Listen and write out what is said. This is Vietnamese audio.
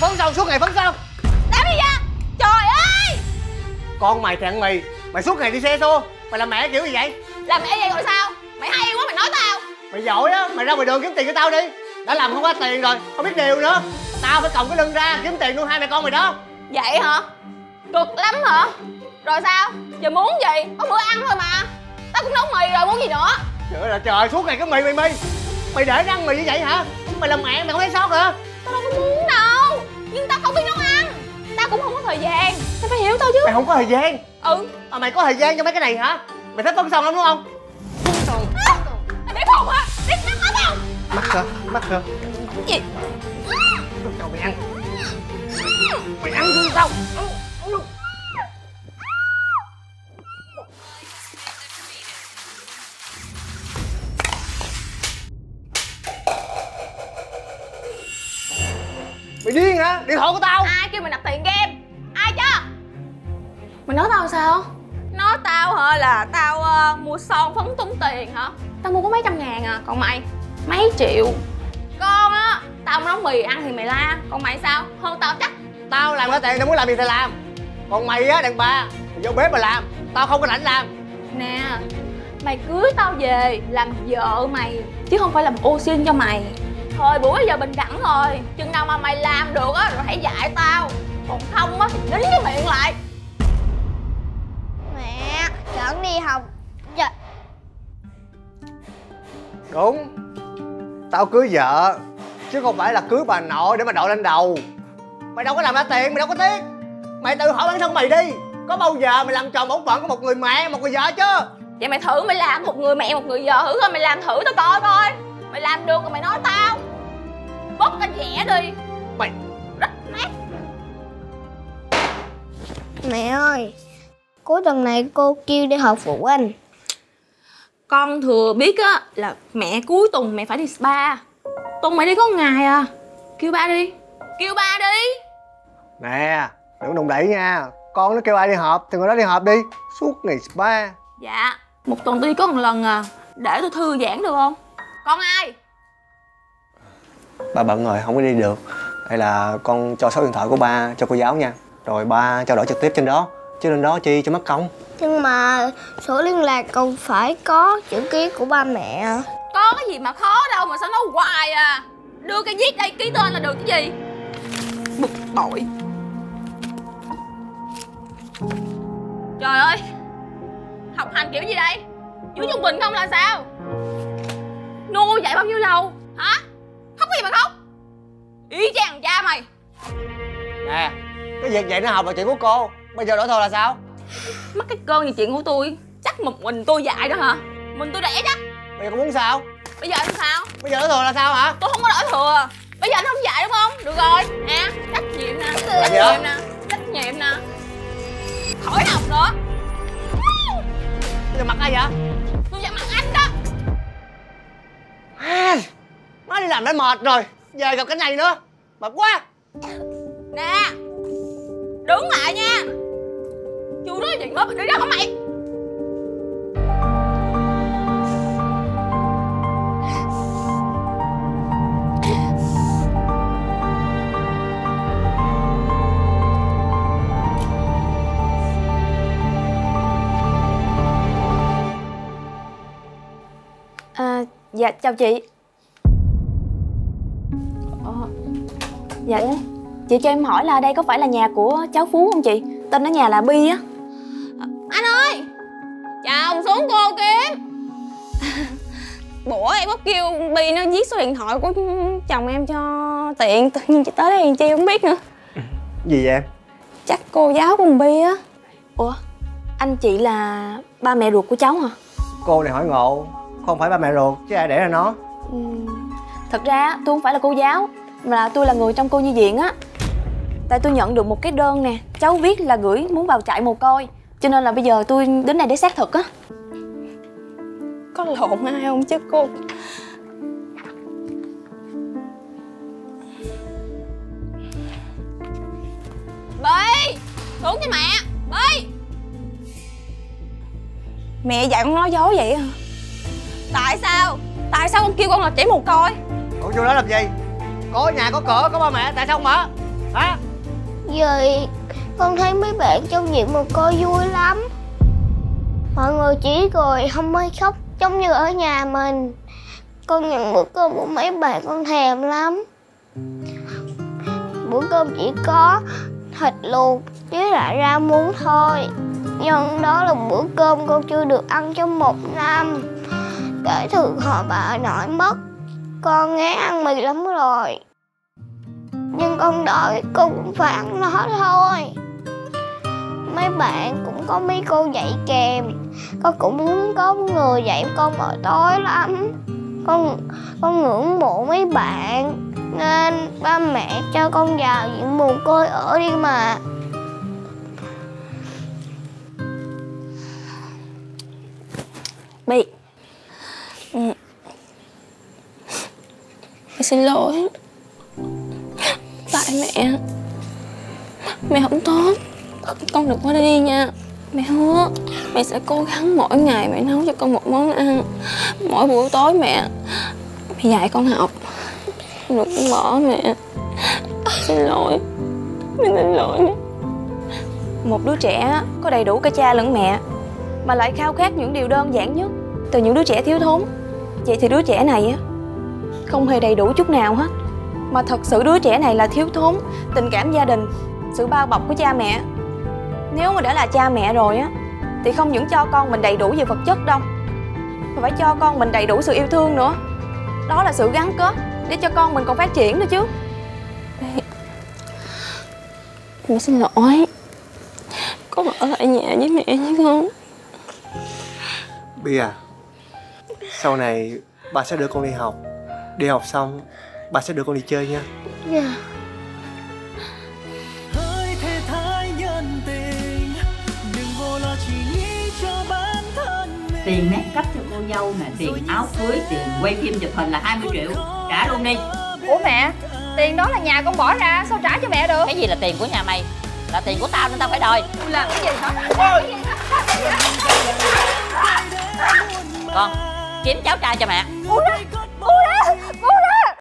phấn son suốt ngày phấn son. Đám đi ra. Trời ơi, con mày thằng mày, mày suốt ngày đi xe xô. Mày làm mẹ kiểu gì vậy? Làm mẹ vậy rồi sao? Mày hay quá mày nói tao. Mày giỏi á, mày ra ngoài đường kiếm tiền cho tao đi. Đã làm không có tiền rồi, không biết điều nữa. Tao phải còng cái lưng ra kiếm tiền nuôi hai mẹ con mày đó. Vậy hả? Cực lắm hả? Rồi sao? Giờ muốn gì? Có bữa ăn thôi mà. Tao cũng nấu mì rồi, muốn gì nữa? Trời ơi trời, suốt ngày cái mì. Mày để ăn mì như vậy hả? Mày làm mẹ mày không thấy sót hả? Tao đâu có muốn đâu, nhưng tao không biết nấu ăn. Tao cũng không có thời gian. Mày phải hiểu tao chứ. Mày không có thời gian? Ừ. Mà mày có thời gian cho mấy cái này hả? Mày thích phấn son lắm đúng không? Phấn son. À, mày biết không hả? Biết mắc lắm không? Mắc hả? Mắc hả? Cái gì? Trời, mày ăn. Mày ăn chứ sao? Mày điên hả? Điện thoại của tao. Ai kêu mày nạp tiền game? Ai chứ? Mày nói tao sao? Nói tao hả là tao mua son phấn tốn tiền hả? Tao mua có mấy trăm ngàn à, còn mày mấy triệu. Con á, tao nấu mì ăn thì mày la, còn mày sao? Hơn tao chắc. Tao làm có tiền, tao muốn làm gì thì làm. Còn mày á, đàn bà, mày vô bếp mà làm, tao không có rảnh làm. Nè, mày cưới tao về làm vợ mày chứ không phải làm ô xin cho mày. Thôi buổi giờ bình đẳng rồi, chừng nào mà mày làm được á rồi hãy dạy tao, còn không á thì nín cái miệng lại. Mẹ dẫn đi học. Dạ. Đúng, tao cưới vợ chứ không phải là cưới bà nội để mà đội lên đầu. Mày đâu có làm ra tiền, mày đâu có tiếc. Mày tự hỏi bản thân mày đi, có bao giờ mày làm chồng bổn phận của một người mẹ một người vợ chứ? Vậy mày thử mày làm một người mẹ một người vợ thử coi, mày làm thử tao coi coi. Mày làm được rồi mày nói tao. Bóp cái nhẹ đi. Mày rách nát. Mẹ ơi, cuối tuần này cô kêu đi họp phụ huynh. Con thừa biết á là mẹ cuối tuần mẹ phải đi spa. Tuần mày đi có ngày à. Kêu ba đi. Kêu ba đi. Nè, đừng đụng đẩy nha. Con nó kêu ai đi họp thì người đó đi họp đi. Suốt ngày spa. Dạ, một tuần tôi đi có một lần à. Để tôi thư giãn được không? Con ai? Ba bận rồi, không có đi được. Hay là con cho số điện thoại của ba cho cô giáo nha. Rồi ba trao đổi trực tiếp trên đó. Chứ lên đó chi cho mất công. Nhưng mà sổ liên lạc còn phải có chữ ký của ba mẹ. Có cái gì mà khó đâu mà sao nói hoài à. Đưa cái viết đây ký tên là được cái gì. Bực bội. Trời ơi, học hành kiểu gì đây? Dưới trung bình không là sao? Nuôi dạy bao nhiêu lâu hả? Khóc cái gì mà khóc? Ý chàng cha mày. Nè, cái việc vậy nó học là chuyện của cô. Bây giờ đổi thôi là sao? Mắc cái cơn gì chuyện của tôi. Chắc một mình tôi dạy đó hả? Mình tôi đẻ chắc. Bây giờ cô muốn sao? Bây giờ anh sao? Bây giờ đổi thừa là sao hả? Tôi không có đổi thừa. Bây giờ anh không dạy đúng không? Được rồi. Nè, trách nhiệm nè. Trách nhiệm nè. Khỏi học nữa. Bây giờ mặt ai vậy? Tôi dặn mặt anh đó. À, má đi làm đã mệt rồi, về gặp cái này nữa, mệt quá. Nè, đứng lại nha. Chú nói chuyện bớt, đứng đó không mày? Dạ, chào chị. Dạ, chị cho em hỏi là đây có phải là nhà của cháu Phú không chị? Tên ở nhà là Bi á. Anh ơi, chào xuống cô kiếm. Bữa em có kêu Bi nó viết số điện thoại của chồng em cho tiện. Tự nhiên chị tới đây chị không biết nữa. Gì vậy em? Chắc cô giáo của Bi á. Ủa, anh chị là ba mẹ ruột của cháu hả? Cô này hỏi ngộ. Không phải ba mẹ ruột chứ ai để ra nó. Thật ra tôi không phải là cô giáo mà là tôi là người trong cô nhi viện á. Tại tôi nhận được một cái đơn nè, cháu viết là gửi muốn vào trại mồ côi, cho nên là bây giờ tôi đến đây để xác thực á. Có lộn ai không chứ cô? Bi, xuống với mẹ. Bi, mẹ dạy con nói dối vậy hả? Tại sao? Tại sao con kêu con là trẻ mồ côi? Con vô đó làm gì? Có nhà có cửa có ba mẹ tại sao không mở hả? Vì con thấy mấy bạn trong viện mà coi vui lắm, mọi người chỉ cười không ai khóc giống như ở nhà mình. Con nhận bữa cơm của mấy bạn con thèm lắm. Bữa cơm chỉ có thịt luộc với lại rau muống thôi, nhưng đó là bữa cơm con chưa được ăn trong 1 năm kể từ hồi bà nội mất. Con ngán ăn mì lắm rồi, nhưng con đợi con cũng phải ăn nó thôi. Mấy bạn cũng có mấy cô dạy kèm, con cũng muốn có người dạy con buổi tối lắm. Con ngưỡng mộ mấy bạn nên ba mẹ cho con vào viện mồ côi ở đi mà. Bị mẹ xin lỗi. Tại mẹ không tốt, con đừng có đi nha. Mẹ hứa mẹ sẽ cố gắng mỗi ngày mẹ nấu cho con một món ăn, mỗi buổi tối mẹ dạy con học. Con đừng bỏ mẹ, xin lỗi, mẹ xin lỗi. Một đứa trẻ có đầy đủ cả cha lẫn mẹ mà lại khao khát những điều đơn giản nhất từ những đứa trẻ thiếu thốn. Vậy thì đứa trẻ này không hề đầy đủ chút nào hết, mà thật sự đứa trẻ này là thiếu thốn tình cảm gia đình, sự bao bọc của cha mẹ. Nếu mà đã là cha mẹ rồi thì không những cho con mình đầy đủ về vật chất đâu, mà phải cho con mình đầy đủ sự yêu thương nữa. Đó là sự gắn kết để cho con mình còn phát triển nữa chứ. Mẹ xin lỗi, con ở lại nhà với mẹ chứ không. Bi à, sau này bà sẽ đưa con đi học. Đi học xong bà sẽ đưa con đi chơi nha. Dạ. Hãy thề thái nhân tình, đừng vô lo chỉ nghĩ cho bản thân mình. Tiền make up cho cô dâu nè, tiền áo cưới, tiền quay phim chụp hình là 20 triệu, trả luôn đi. Ủa mẹ, tiền đó là nhà con bỏ ra, sao trả cho mẹ được? Cái gì là tiền của nhà mày? Là tiền của tao nên tao phải đòi. Làm cái gì hả? Ôi. Con kiếm cháu trai cho mẹ. Ủa đó.